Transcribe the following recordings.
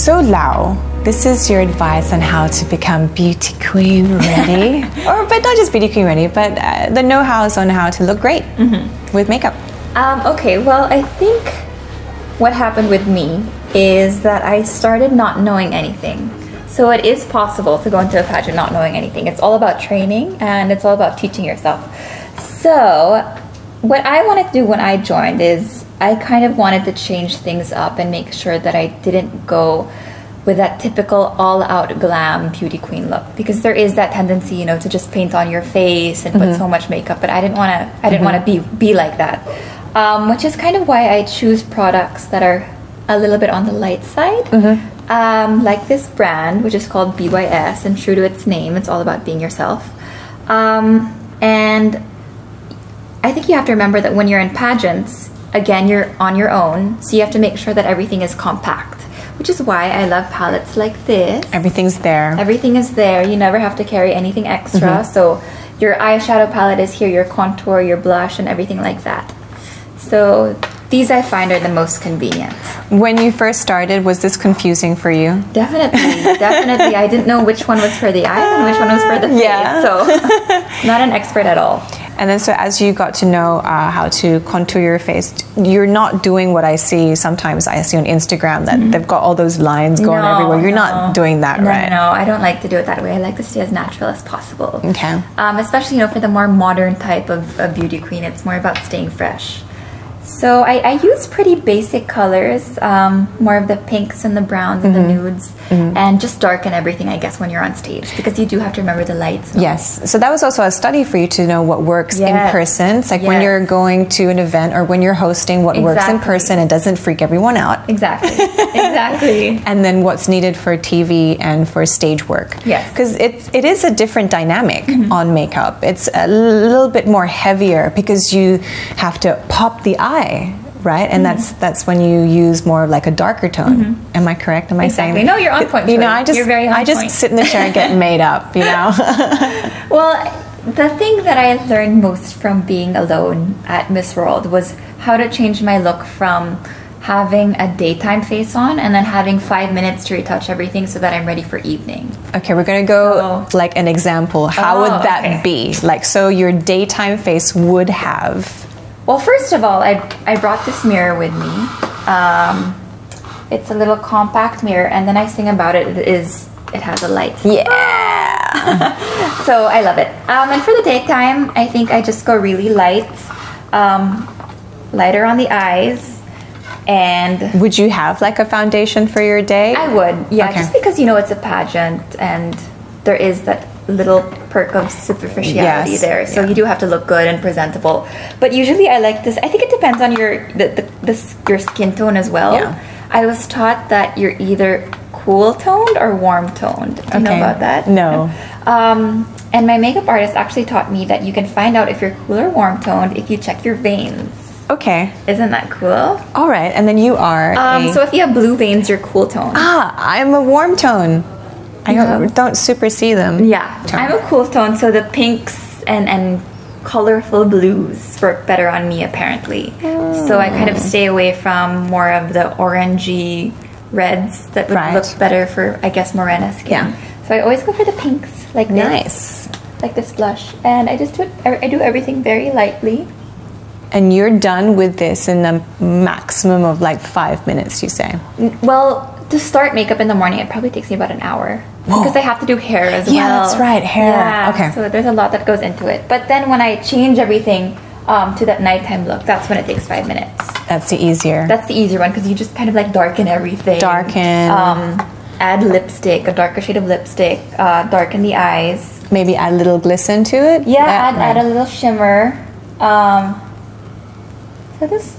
So Lau, this is your advice on how to become beauty queen ready, or but not just beauty queen ready, but the know-hows on how to look great with makeup. Okay, well, I think what happened with me is that I started not knowing anything. So it is possible to go into a pageant not knowing anything. It's all about training and it's all about teaching yourself. So what I wanted to do when I joined is I kind of wanted to change things up and make sure that I didn't go with that typical all-out glam beauty queen look, because there is that tendency, you know, to just paint on your face and put so much makeup. But I didn't want to. I didn't want to be like that, which is kind of why I choose products that are a little bit on the light side, like this brand, which is called BYS, and true to its name, it's all about being yourself. And I think you have to remember that when you're in pageants, again, you're on your own, so you have to make sure that everything is compact, which is why I love palettes like this. Everything's there. Everything is there. You never have to carry anything extra. So your eyeshadow palette is here, your contour, your blush, and everything like that. So these I find are the most convenient. When you first started, was this confusing for you? Definitely, definitely. I didn't know which one was for the eyes and which one was for the face, so not an expert at all. And then so as you got to know how to contour your face, you're not doing what I see sometimes on Instagram that they've got all those lines going everywhere. You're not doing that, right? No, I don't like to do it that way. I like to stay as natural as possible. Okay. Especially, you know, for the more modern type of beauty queen, it's more about staying fresh. So I use pretty basic colors, more of the pinks and the browns and the nudes, and just darken everything, I guess, when you're on stage, because you do have to remember the lights. Yes. So that was also a study for you to know what works in person. It's like when you're going to an event or when you're hosting, what works in person and doesn't freak everyone out. Exactly. Exactly. And then what's needed for TV and for stage work. Yes. Because it is a different dynamic on makeup. It's a little bit more heavier because you have to pop the eye, right? And that's when you use more like a darker tone. Am I correct? Am I saying? No, you're on point. You know, I just sit in the chair and get made up, you know? Well, the thing that I learned most from being alone at Miss World was how to change my look from having a daytime face on and then having 5 minutes to retouch everything so that I'm ready for evening. Okay, we're gonna go like an example. How would that be? Like, so your daytime face would have... Well, first of all, I brought this mirror with me. It's a little compact mirror, and the nice thing about it is it has a light. Yeah! So I love it. And for the daytime, I think I just go really light, lighter on the eyes, and... Would you have like a foundation for your day? I would, yeah, just because, you know, it's a pageant, and there is that little perk of superficiality there, so you do have to look good and presentable. But usually I like this. I think it depends on your skin tone as well. I was taught that you're either cool toned or warm toned. Do you know about that? No. And my makeup artist actually taught me that you can find out if you're cool or warm toned if you check your veins. Okay. Isn't that cool? All right. And then you are so if you have blue veins, you're cool toned. I'm a warm tone. I don't super see them. I'm a cool tone, so the pinks and colorful blues work better on me, apparently. So I kind of stay away from more of the orangey reds that would look better for, I guess, morena skin. So I always go for the pinks, like this, like this blush, and I just do it, I do everything very lightly. And you're done with this in a maximum of like 5 minutes, you say? Well, to start makeup in the morning, it probably takes me about an hour. Whoa. Because I have to do hair as well. Yeah, that's right, hair. Yeah, okay. So there's a lot that goes into it. But then when I change everything to that nighttime look, that's when it takes 5 minutes. That's the easier. That's the easier one, because you just kind of like darken everything. Darken. Add lipstick, a darker shade of lipstick, darken the eyes. Maybe add a little glisten to it? Yeah, add a little shimmer. So this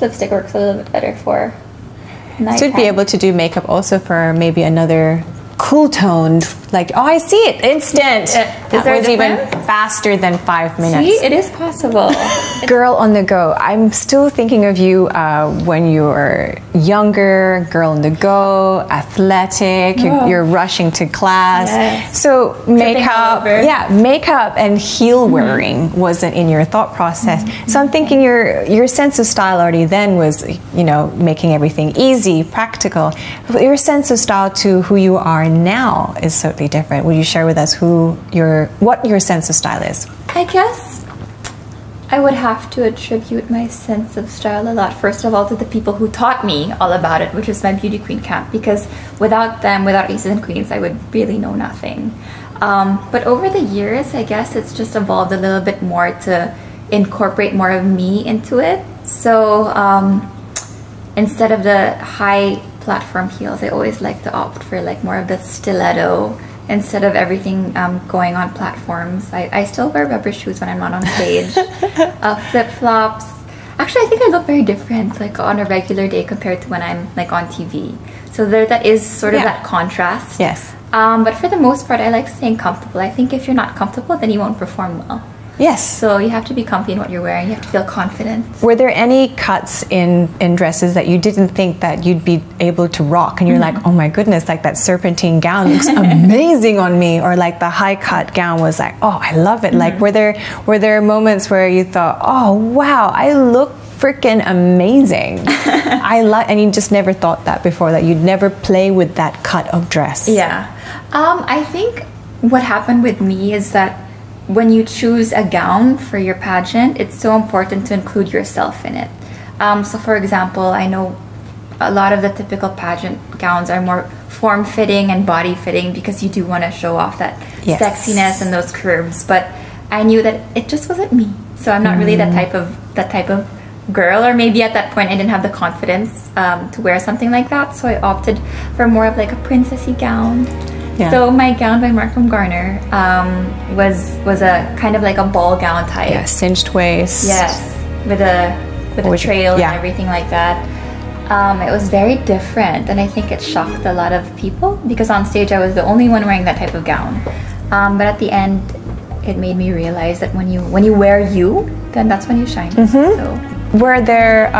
lipstick works a little bit better for... Should be able to do makeup also for maybe another cool toned, like, oh, I see it, instant. That was even faster than 5 minutes. See, it is possible. Girl on the go. I'm still thinking of you when you were younger, girl on the go, athletic, you're rushing to class. Yes. So makeup, makeup and heel wearing wasn't in your thought process. So I'm thinking your sense of style already then was, you know, making everything easy, practical. But your sense of style to who you are now is totally different. Will you share with us who what your sense of style is? I guess I would have to attribute my sense of style a lot, first of all, to the people who taught me all about it, which is my beauty queen camp, because without them, without aces and queens, I would really know nothing. But over the years, I guess it's just evolved a little bit more to incorporate more of me into it. So instead of the high platform heels, I always like to opt for like more of the stiletto. Instead of everything going on platforms, I still wear rubber shoes when I'm not on stage. Flip-flops. Actually, I think I look very different like on a regular day compared to when I'm like on TV. So there, that is sort of that contrast. Yes. But for the most part, I like staying comfortable. I think if you're not comfortable, then you won't perform well. Yes. So you have to be comfy in what you're wearing. You have to feel confident. Were there any cuts in dresses that you didn't think that you'd be able to rock? And you're like, oh my goodness, like that serpentine gown looks amazing on me. Or like the high cut gown was like, oh, I love it. Like were there moments where you thought, oh, wow, I look freaking amazing. And you just never thought that before, that you'd never play with that cut of dress. Yeah. I think what happened with me is that when you choose a gown for your pageant, it's so important to include yourself in it. So for example, I know a lot of the typical pageant gowns are more form-fitting and body-fitting because you do want to show off that sexiness and those curves, but I knew that it just wasn't me. So I'm not really that type of girl, or maybe at that point I didn't have the confidence to wear something like that, so I opted for more of like a princessy gown. Yeah. So my gown by Markham Garner was a kind of like a ball gown type. Yeah, cinched waist. Yes, with a trail and everything like that. It was very different, and I think it shocked a lot of people because on stage I was the only one wearing that type of gown. But at the end, it made me realize that when you wear you, then that's when you shine. So. Were there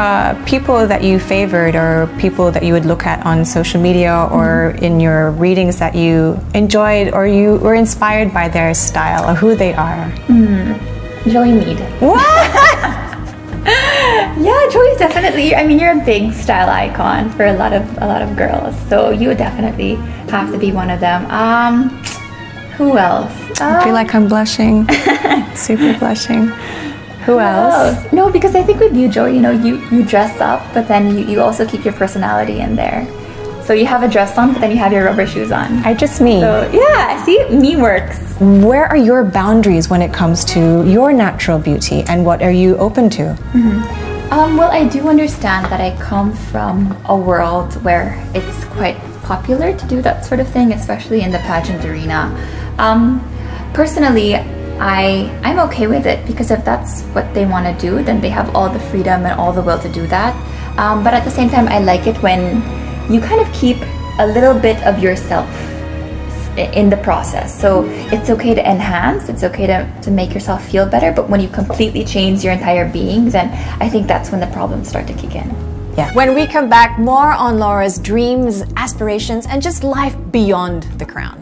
people that you favored, or people that you would look at on social media or in your readings that you enjoyed, or you were inspired by their style or who they are? Joey Mead. What? Yeah, Joey's definitely, I mean, you're a big style icon for a lot of girls, so you would definitely have to be one of them. Who else? I feel like I'm blushing. Super blushing. Who else? No, because I think with you, Joey, you know, you dress up, but then you also keep your personality in there. So you have a dress on, but then you have your rubber shoes on. I just me. So, yeah, see, me works. Where are your boundaries when it comes to your natural beauty, and what are you open to? Well, I do understand that I come from a world where it's quite popular to do that sort of thing, especially in the pageant arena. Personally, I'm okay with it, because if that's what they want to do, then they have all the freedom and all the will to do that. But at the same time, I like it when you kind of keep a little bit of yourself in the process. So it's okay to enhance, it's okay to make yourself feel better, but when you completely change your entire being, then I think that's when the problems start to kick in. Yeah. When we come back, more on Laura's dreams, aspirations, and just life beyond the crown.